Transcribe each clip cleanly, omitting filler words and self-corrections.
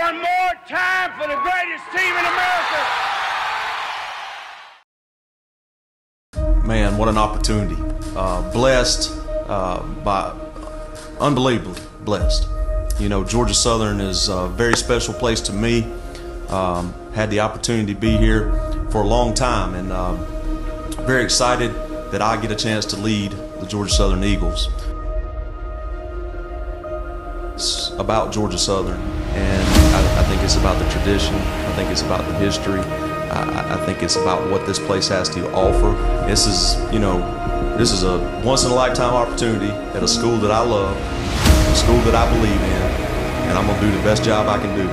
One more time for the greatest team in America. Man, what an opportunity. Blessed, unbelievably blessed. You know, Georgia Southern is a very special place to me. Had the opportunity to be here for a long time, and very excited that I get a chance to lead the Georgia Southern Eagles. It's about Georgia Southern, and I think it's about the tradition. I think it's about the history. I think it's about what this place has to offer. This is, you know, this is a once-in-a-lifetime opportunity at a school that I love, a school that I believe in, and I'm going to do the best job I can do.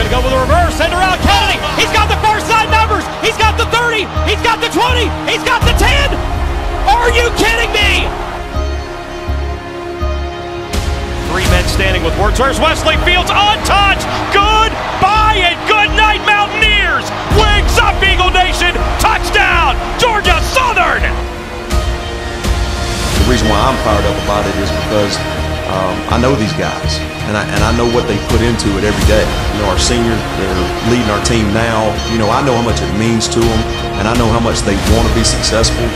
Gonna go with a reverse, send her out, Kennedy, he's got the first side numbers, he's got the 30, he's got the 20, he's got the 10, are you kidding me? Three men standing with words, where's Wesley Fields, untouched, goodbye and good night Mountaineers, wings up Eagle Nation, touchdown, Georgia Southern! The reason why I'm fired up about it is because I know these guys, and I know what they put into it every day. You know, our seniors, they're leading our team now. You know, I know how much it means to them, and I know how much they want to be successful.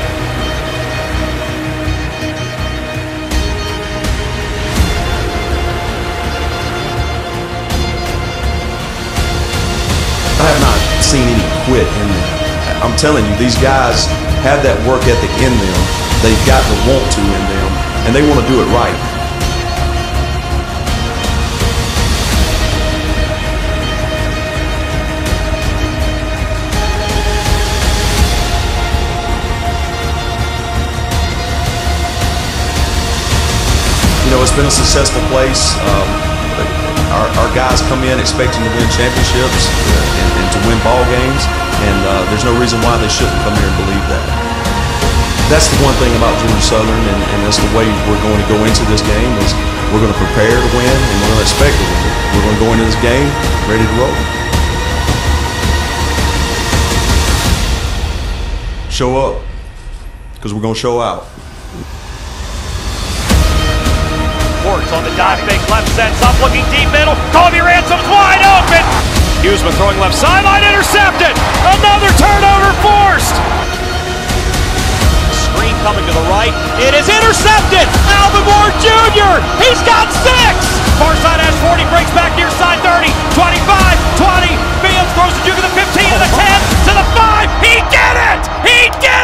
I have not seen any quit in them. I'm telling you, these guys have that work ethic in them. They've got the want to in them, and they want to do it right. You know, it's been a successful place. Our guys come in expecting to win championships and to win ball games, and there's no reason why they shouldn't come here and believe that. That's the one thing about Georgia Southern, and that's the way we're going to go into this game is we're going to prepare to win, and we're going to expect to win. We're going to go into this game ready to roll. Show up, because we're going to show out. On the dive, fake left, sets up, looking deep middle, Colby Ransom's wide open! Hughesman throwing left sideline, intercepted! Another turnover forced! Screen coming to the right, it is intercepted! Albemore Jr., he's got 6! Far side has 40, breaks back near side 30, 25, 20, Fields throws to Duke to the 15, to the 10, to the 5, he did it! He did it!